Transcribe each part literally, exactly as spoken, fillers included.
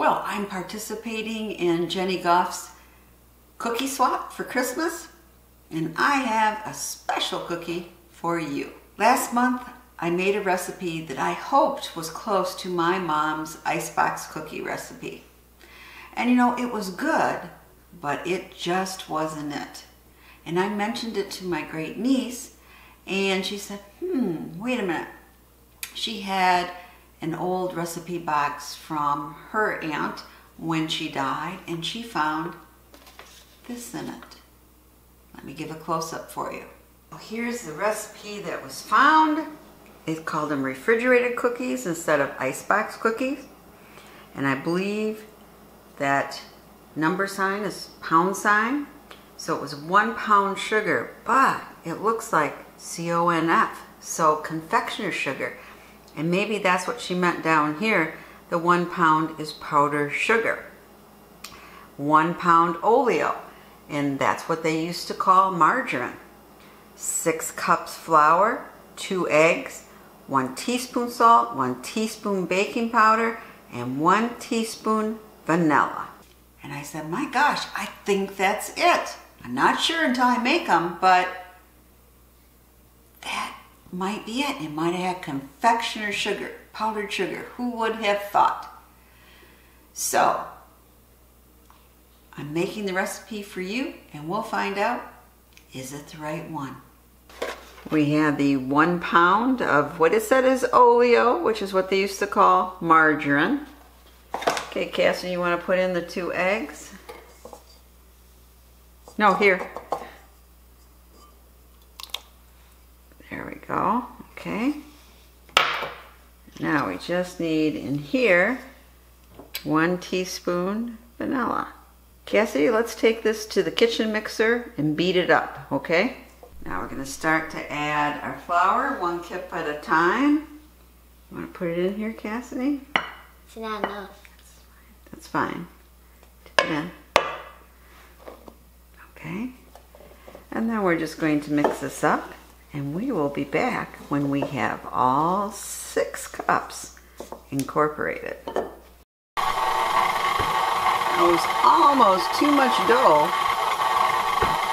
Well, I'm participating in Jeni Gough's cookie swap for Christmas, and I have a special cookie for you. Last month, I made a recipe that I hoped was close to my mom's icebox cookie recipe. And you know, it was good, but it just wasn't it. And I mentioned it to my great niece, and she said, hmm, wait a minute. She had an old recipe box from her aunt when she died, and she found this in it. Let me give a close-up for you. Here's the recipe that was found. They called them refrigerated cookies instead of icebox cookies. And I believe that number sign is pound sign. So it was one pound sugar, but it looks like C O N F, so confectioner's sugar. And maybe that's what she meant down here. The one pound is powdered sugar. One pound oleo, and that's what they used to call margarine. Six cups flour, two eggs, one teaspoon salt, one teaspoon baking powder, and one teaspoon vanilla. And I said, my gosh, I think that's it. I'm not sure until I make them, but that might be it. It might have had confectioner's sugar, powdered sugar. Who would have thought? So I'm making the recipe for you, and we'll find out, is it the right one? We have the one pound of what it said is oleo, which is what they used to call margarine. Okay, Cassidy, you want to put in the two eggs? No, here. There we go. Okay. Now we just need in here one teaspoon vanilla. Cassidy, let's take this to the kitchen mixer and beat it up, okay? Now we're going to start to add our flour, one cup at a time. You want to put it in here, Cassidy? It's not enough. That's fine. Yeah. Okay. And then we're just going to mix this up, and we will be back when we have all six cups incorporated. It was almost too much dough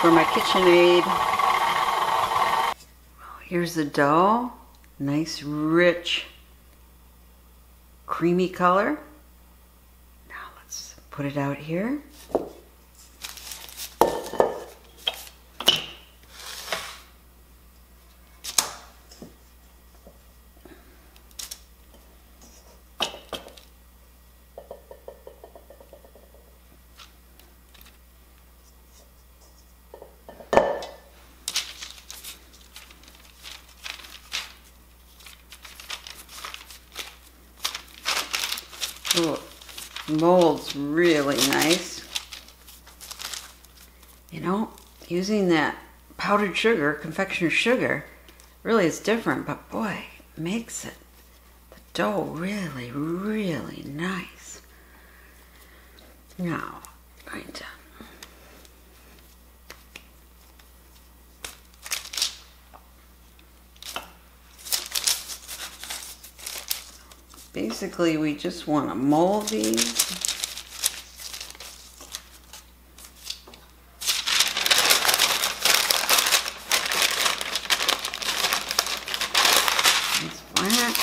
for my KitchenAid. Here's the dough, nice rich creamy color. Now let's put it out here. Oh, molds really nice. You know, using that powdered sugar, confectioner's sugar, really is different, but boy, it makes it the dough really, really nice. Now, I'm going to basically, we just want to mold these. It's flat.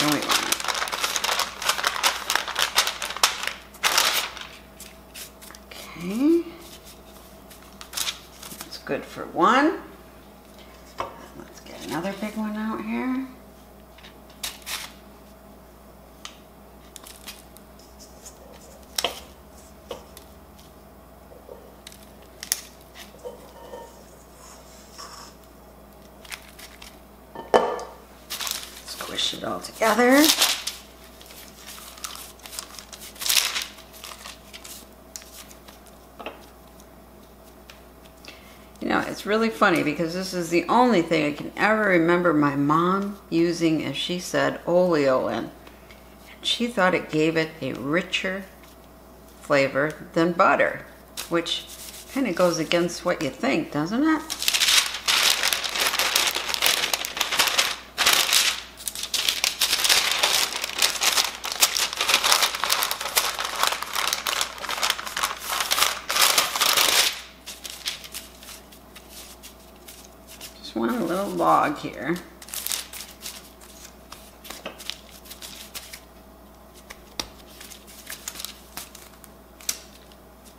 And we want it. Okay. That's good for one. Another big one out here. Squish it all together. You know, it's really funny because this is the only thing I can ever remember my mom using, as she said, oleo in. And she thought it gave it a richer flavor than butter, which kind of goes against what you think, doesn't it? vlog here.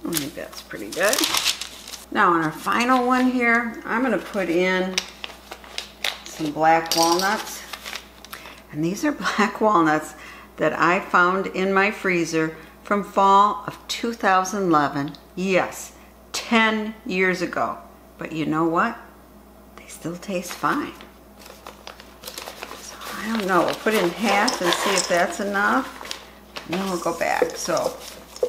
I think that's pretty good. Now on our final one here, I'm going to put in some black walnuts. And these are black walnuts that I found in my freezer from fall of two thousand eleven. Yes, ten years ago. But you know what? They still taste fine. So I don't know. We'll put in half and see if that's enough. And then we'll go back. So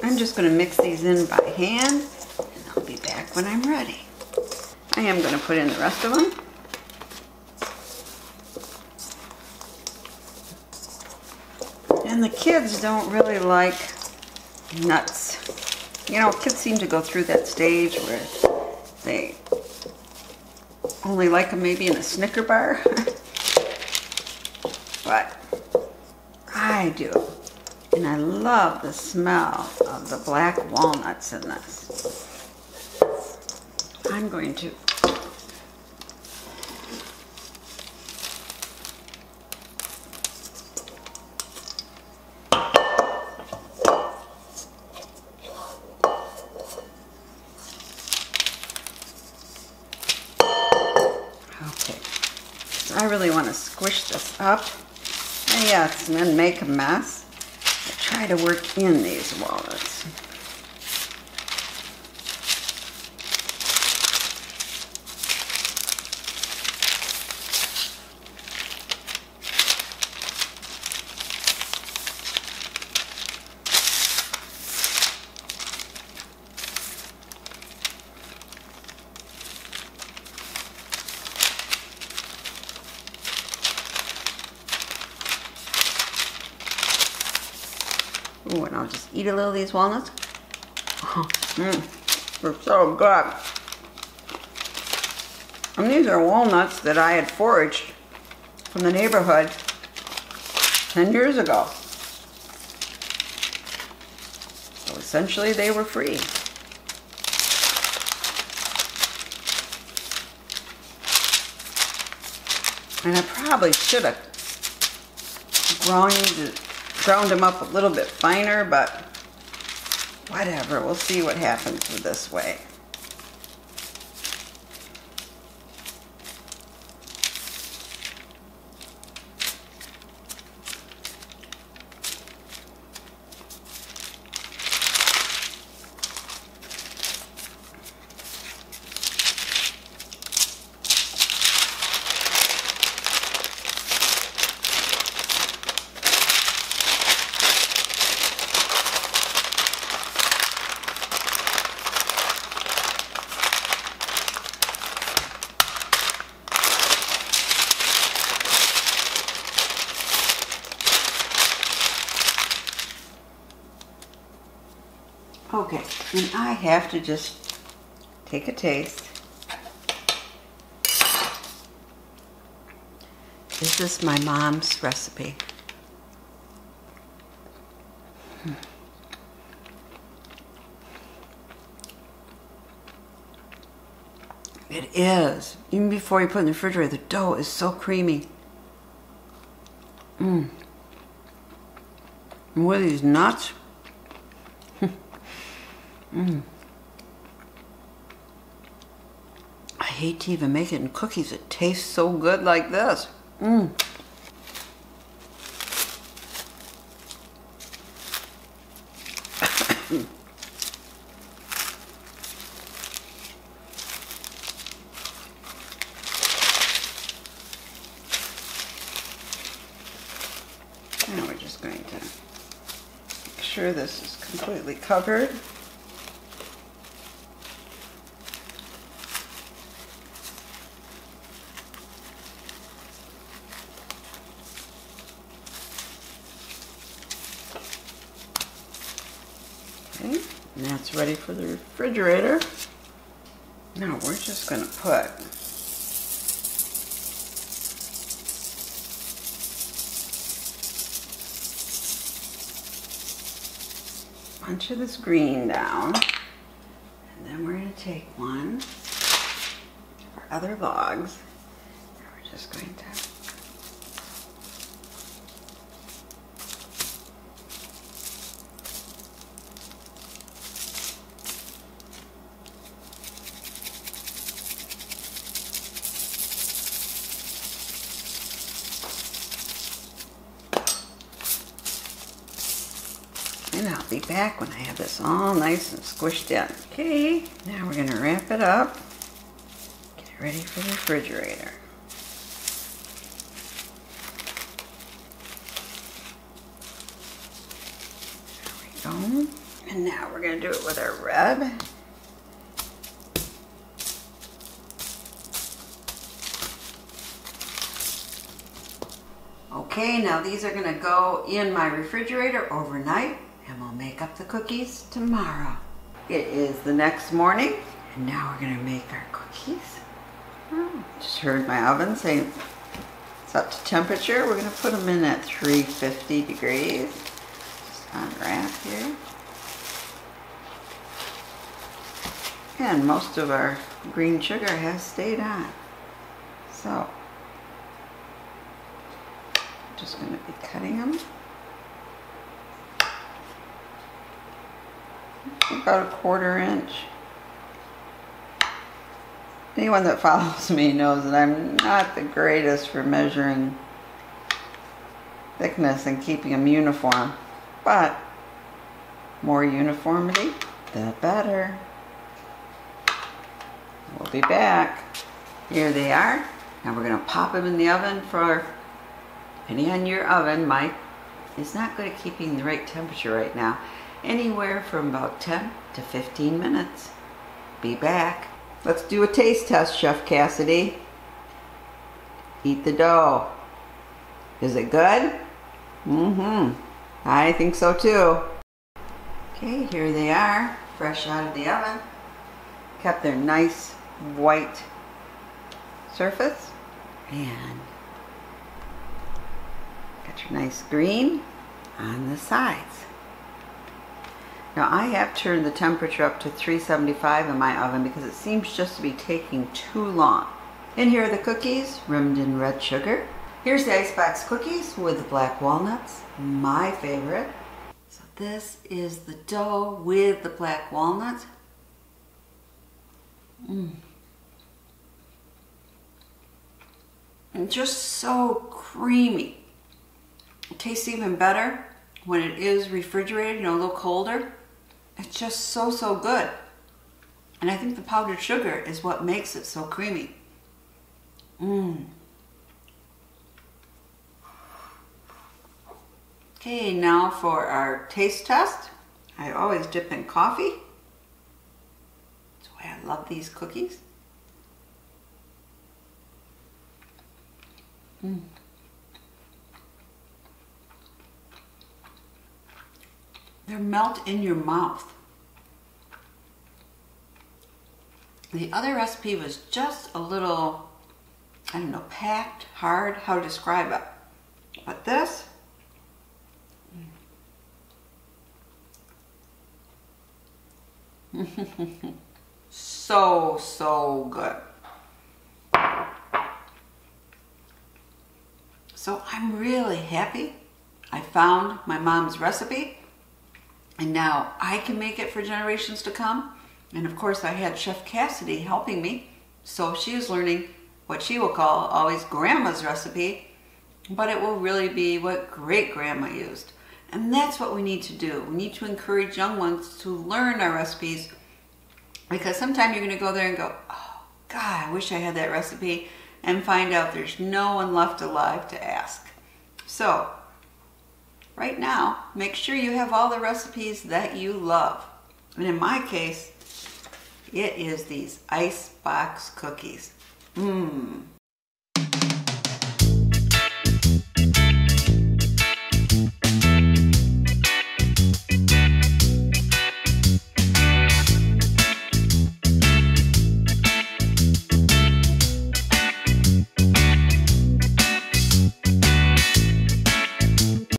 I'm just going to mix these in by hand. And I'll be back when I'm ready. I am going to put in the rest of them. And the kids don't really like nuts. You know, kids seem to go through that stage where they only like them maybe in a Snicker bar. But I do. And I love the smell of the black walnuts in this. I'm going to squish this up, and yes, and then make a mess. I try to work in these walnuts. Ooh, and I'll just eat a little of these walnuts. Oh, mm, they're so good. And these are walnuts that I had foraged from the neighborhood ten years ago. So essentially they were free. And I probably should have ground it. Ground them up a little bit finer, but whatever. We'll see what happens with this way. Okay, and I have to just take a taste. This is my mom's recipe. Hmm. It is. Even before you put it in the refrigerator, the dough is so creamy. Mmm. And with these nuts, Mm. I hate to even make it in cookies. It tastes so good like this. Mm. Now we're just going to make sure this is completely covered. And that's ready for the refrigerator. Now we're just going to put a bunch of this green down. And then we're going to take one of our other logs. And we're just going to be back when I have this all nice and squished in. Okay, now we're going to wrap it up. Get it ready for the refrigerator. There we go. And now we're going to do it with our red. Okay, now these are going to go in my refrigerator overnight. And we'll make up the cookies tomorrow. It is the next morning, and now we're gonna make our cookies. Oh, just heard my oven say it's up to temperature. We're gonna put them in at three fifty degrees. Just unwrap here. And most of our green sugar has stayed on. So, I'm just gonna be cutting them. About a quarter inch. Anyone that follows me knows that I'm not the greatest for measuring thickness and keeping them uniform, but more uniformity, the better. We'll be back. Here they are. Now we're gonna pop them in the oven for, depending on your oven, Mike, it's not good at keeping the right temperature right now. Anywhere from about ten to fifteen minutes. Be back. Let's do a taste test, Chef Cassidy. Eat the dough. Is it good? Mm-hmm. I think so too. Okay, here they are, fresh out of the oven. Kept their nice white surface. And got your nice green on the sides. Now I have turned the temperature up to three seventy-five in my oven because it seems just to be taking too long. And here are the cookies, rimmed in red sugar. Here's the icebox cookies with black walnuts, my favorite. So this is the dough with the black walnuts. Mm. And just so creamy. It tastes even better when it is refrigerated, you know, a little colder. It's just so, so good. And I think the powdered sugar is what makes it so creamy. Mmm. Okay, now for our taste test. I always dip in coffee. That's why I love these cookies. Mmm. They melt in your mouth. The other recipe was just a little, I don't know, packed, hard, how to describe it. But this, so, so good. So I'm really happy I found my mom's recipe. And now I can make it for generations to come. And of course I had Chef Cassidy helping me. So she is learning what she will call always grandma's recipe, but it will really be what great grandma used. And that's what we need to do. We need to encourage young ones to learn our recipes, because sometime you're gonna go there and go, oh God, I wish I had that recipe, and find out there's no one left alive to ask. So, right now, make sure you have all the recipes that you love. And in my case, it is these icebox cookies. Mmm.